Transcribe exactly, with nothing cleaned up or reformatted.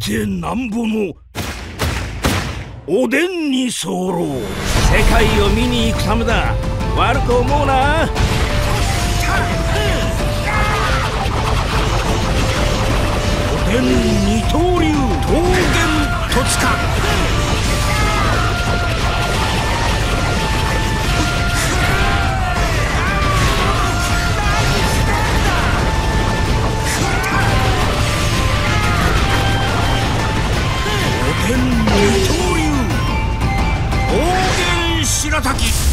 てなんぼのおでんに候。世界を見に行くためだ。悪く思うな。おでん二刀流、桃源戸塚。二刀流、黄金白滝。